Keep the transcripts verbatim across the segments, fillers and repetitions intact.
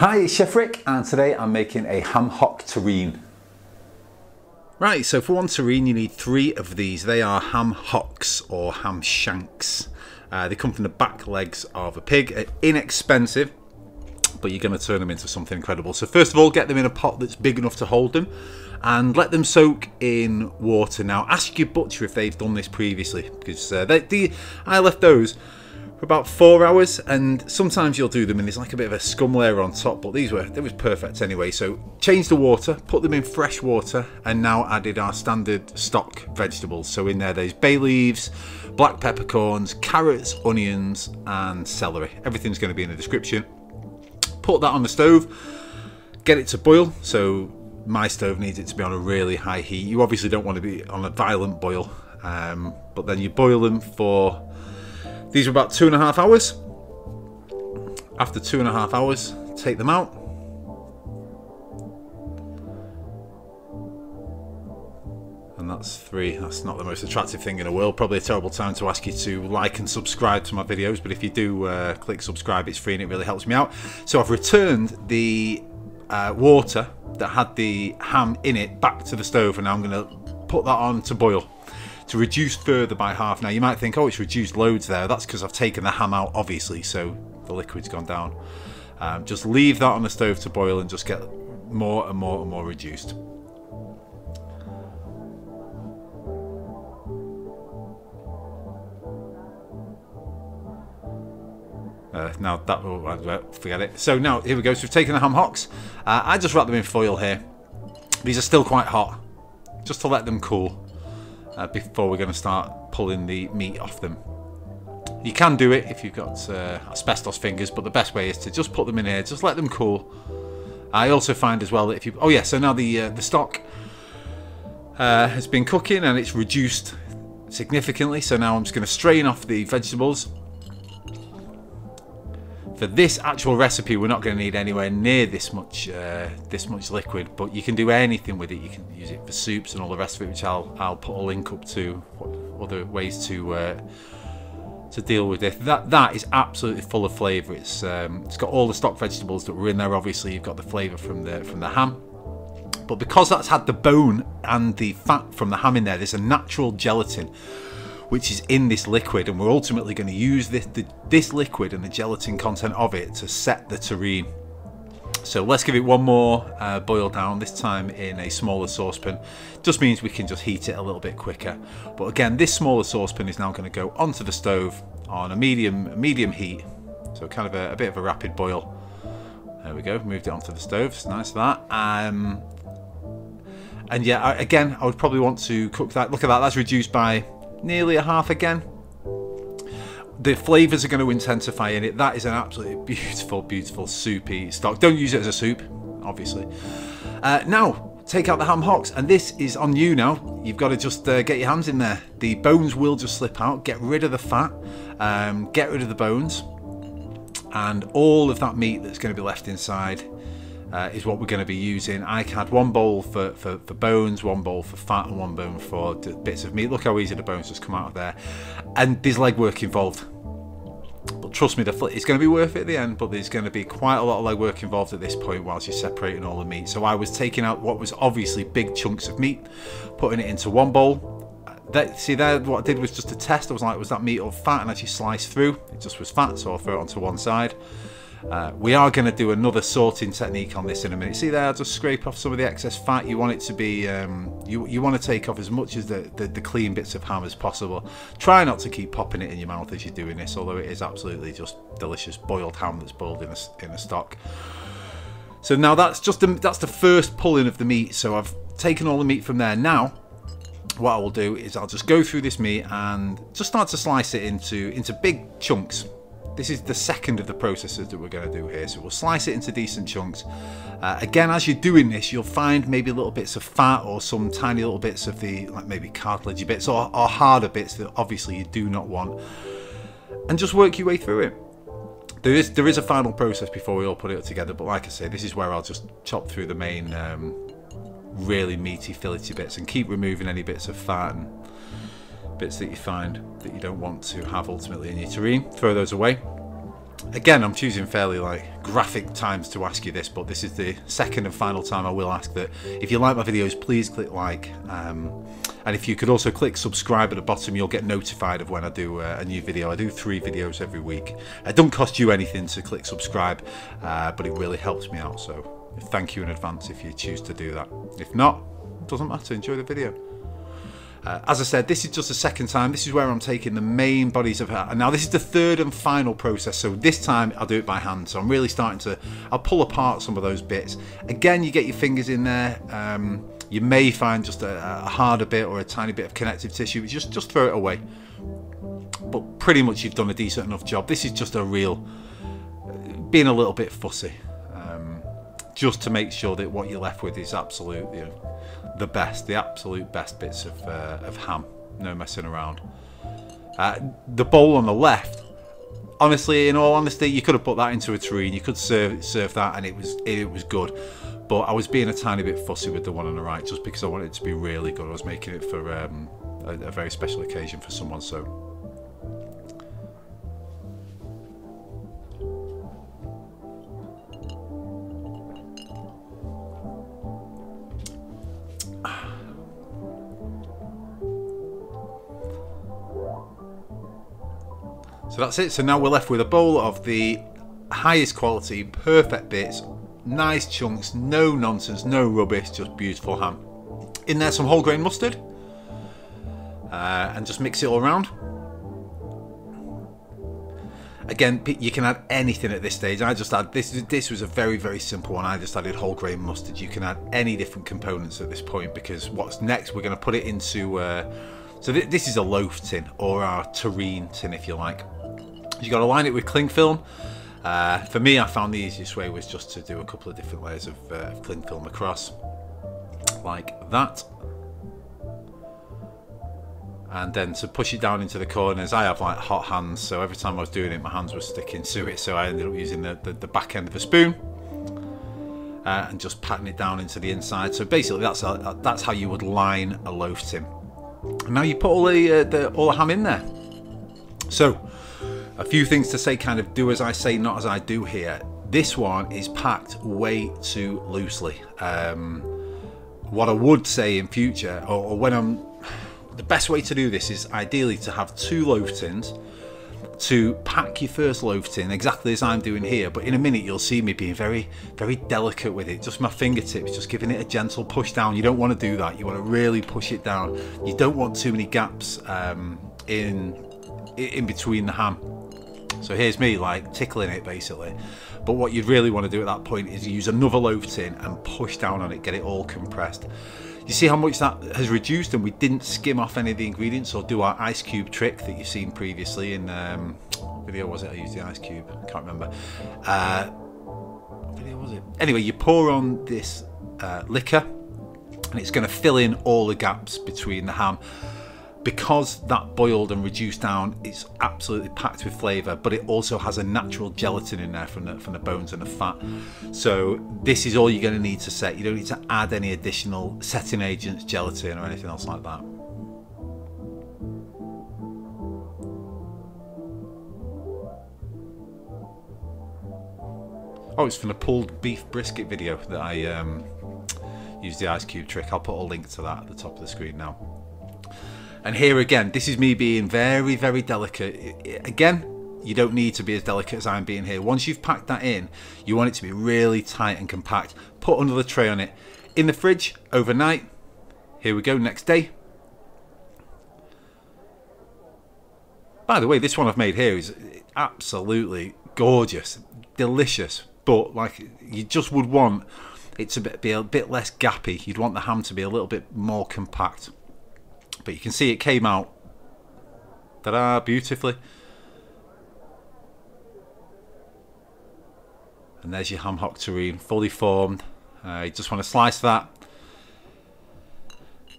Hi, it's Chef Rick, and today I'm making a ham hock terrine. Right, so for one terrine you need three of these. They are ham hocks or ham shanks. Uh, they come from the back legs of a pig. They're inexpensive, but you're going to turn them into something incredible. So first of all, get them in a pot that's big enough to hold them and let them soak in water. Now ask your butcher if they've done this previously, because uh, they, they, I left those for about four hours, and sometimes you'll do them and there's like a bit of a scum layer on top, but these were, they was perfect anyway. So change the water, put them in fresh water, and now added our standard stock vegetables. So in there there's bay leaves, black peppercorns, carrots, onions and celery. Everything's going to be in the description. Put that on the stove, get it to boil. So my stove needs it to be on a really high heat. You obviously don't want to be on a violent boil, um, but then you boil them for, these are about two and a half hours. After two and a half hours, take them out. And that's three. That's not the most attractive thing in the world. Probably a terrible time to ask you to like and subscribe to my videos, but if you do uh, click subscribe, it's free and it really helps me out. So I've returned the uh, water that had the ham in it back to the stove, and now I'm going to put that on to boil, to reduce further by half. Now you might think, oh, it's reduced loads there. That's because I've taken the ham out, obviously, so the liquid's gone down. Um, just leave that on the stove to boil and just get more and more and more reduced. Uh, now that will, forget it. So now here we go. So we've taken the ham hocks. Uh, I just wrap them in foil here. These are still quite hot, just to let them cool. Uh, before we're going to start pulling the meat off them. You can do it if you've got uh, asbestos fingers, but the best way is to just put them in here, just let them cool. I also find as well that if you, oh yeah, so now the uh, the stock uh, has been cooking and it's reduced significantly, so now I'm just going to strain off the vegetables. For this actual recipe, we're not going to need anywhere near this much uh, this much liquid, but you can do anything with it. You can use it for soups and all the rest of it, which I'll I'll put a link up to other ways to uh, to deal with it. That that is absolutely full of flavour. It's um, it's got all the stock vegetables that were in there. Obviously, you've got the flavour from the from the ham, but because that's had the bone and the fat from the ham in there, there's a natural gelatin which is in this liquid, and we're ultimately going to use this, the, this liquid and the gelatin content of it to set the terrine. So let's give it one more uh, boil down, this time in a smaller saucepan. Just means we can just heat it a little bit quicker. But again, this smaller saucepan is now going to go onto the stove on a medium medium heat. So kind of a, a bit of a rapid boil. There we go, moved it onto the stove, it's nice that. Um, and yeah, again, I would probably want to cook that. Look at that, that's reduced by nearly a half again. The flavors are going to intensify in it. That is an absolutely beautiful, beautiful soupy stock. Don't use it as a soup, obviously. Uh, now take out the ham hocks, and this is on you now. You've got to just uh, get your hands in there. The bones will just slip out. Get rid of the fat, um, get rid of the bones, and all of that meat that's going to be left inside Uh, is what we're going to be using. I had one bowl for, for, for bones, one bowl for fat, and one bone for bits of meat. Look how easy the bones just come out of there. And there's legwork involved. But trust me, the it's going to be worth it at the end, but there's going to be quite a lot of legwork involved at this point whilst you're separating all the meat. So I was taking out what was obviously big chunks of meat, putting it into one bowl. That, see there, what I did was just a test. I was like, was that meat or fat? And actually sliced through. It just was fat, so I'll throw it onto one side. Uh, we are going to do another sorting technique on this in a minute. See there, I'll just scrape off some of the excess fat. You want it to be, um, you, you want to take off as much as the, the, the clean bits of ham as possible. Try not to keep popping it in your mouth as you're doing this, although it is absolutely just delicious boiled ham that's boiled in a, in a stock. So now that's just the, that's the first pulling of the meat. So I've taken all the meat from there. Now what I will do is I'll just go through this meat and just start to slice it into, into big chunks. This is the second of the processes that we're going to do here. So we'll slice it into decent chunks. Uh, again, as you're doing this, you'll find maybe little bits of fat or some tiny little bits of the, like maybe cartilage bits or, or harder bits that obviously you do not want. And just work your way through it. There is, there is a final process before we all put it together. But like I say, this is where I'll just chop through the main um, really meaty, fillety bits and keep removing any bits of fat and bits that you find that you don't want to have ultimately in your terrine. Throw those away. Again, I'm choosing fairly like graphic times to ask you this, but this is the second and final time I will ask that if you like my videos, please click like, um, and if you could also click subscribe at the bottom, you'll get notified of when I do uh, a new video. I do three videos every week. It doesn't cost you anything to click subscribe, uh, but it really helps me out, so thank you in advance if you choose to do that. If not, it doesn't matter, enjoy the video. Uh, as I said, this is just the second time. This is where I'm taking the main bodies of hair. And now this is the third and final process. So this time I'll do it by hand. So I'm really starting to, I'll pull apart some of those bits. Again, you get your fingers in there. Um, you may find just a, a harder bit or a tiny bit of connective tissue. Just, just throw it away. But pretty much you've done a decent enough job. This is just a real, being a little bit fussy. Um, just to make sure that what you're left with is absolute, you know, the best, the absolute best bits of, uh, of ham, no messing around. Uh, the bowl on the left, honestly, in all honesty, you could have put that into a tureen, you could serve, serve that and it was, it was good, but I was being a tiny bit fussy with the one on the right just because I wanted it to be really good. I was making it for um, a, a very special occasion for someone, so. So that's it. So now we're left with a bowl of the highest quality, perfect bits, nice chunks, no nonsense, no rubbish, just beautiful ham. In there some whole grain mustard, uh, and just mix it all around. Again, you can add anything at this stage. I just add, this, this was a very, very simple one. I just added whole grain mustard. You can add any different components at this point because what's next, we're going to put it into, uh, so th this is a loaf tin or our tureen tin if you like. You got to line it with cling film. Uh, for me, I found the easiest way was just to do a couple of different layers of, uh, of cling film across, like that. And then to push it down into the corners, I have like hot hands, so every time I was doing it, my hands were sticking to it, so I ended up using the, the, the back end of a spoon. Uh, and just patting it down into the inside. So basically, that's, a, that's how you would line a loaf tin. And now you put all the, uh, the, all the ham in there. So, a few things to say, kind of do as I say, not as I do here. This one is packed way too loosely. Um, what I would say in future, or, or when I'm, the best way to do this is ideally to have two loaf tins, to pack your first loaf tin exactly as I'm doing here, but in a minute you'll see me being very, very delicate with it. Just my fingertips, just giving it a gentle push down. You don't want to do that. You want to really push it down. You don't want too many gaps um, in, in between the ham. So here's me like tickling it basically, but what you'd really want to do at that point is use another loaf tin and push down on it, get it all compressed. You see how much that has reduced, and we didn't skim off any of the ingredients or do our ice cube trick that you've seen previously in um, what video was it? I used the ice cube, I can't remember. Uh, what video was it? Anyway, you pour on this uh, liquor and it's going to fill in all the gaps between the ham. Because that boiled and reduced down, it's absolutely packed with flavour, but it also has a natural gelatin in there from the, from the bones and the fat. So this is all you're going to need to set. You don't need to add any additional setting agents, gelatin or anything else like that. Oh, it's from the pulled beef brisket video that I um, used the ice cube trick. I'll put a link to that at the top of the screen now. And here again, this is me being very, very delicate. Again, you don't need to be as delicate as I'm being here. Once you've packed that in, you want it to be really tight and compact. Put another tray on it. In the fridge, overnight. Here we go, next day. By the way, this one I've made here is absolutely gorgeous, delicious, but like you just would want it to be a bit less gappy. You'd want the ham to be a little bit more compact. But you can see it came out, ta-da, beautifully. And there's your ham hock tureen, fully formed. Uh, you just want to slice that.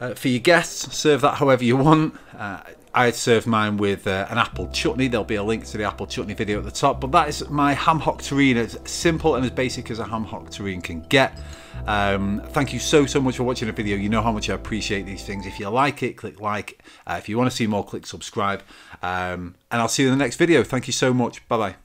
Uh, for your guests, serve that however you want. Uh, I served mine with uh, an apple chutney. There'll be a link to the apple chutney video at the top. But that is my ham hock tureen, as simple and as basic as a ham hock tureen can get. Um, thank you so, so much for watching the video. You know how much I appreciate these things. If you like it, click like. Uh, if you want to see more, click subscribe. Um, and I'll see you in the next video. Thank you so much. Bye-bye.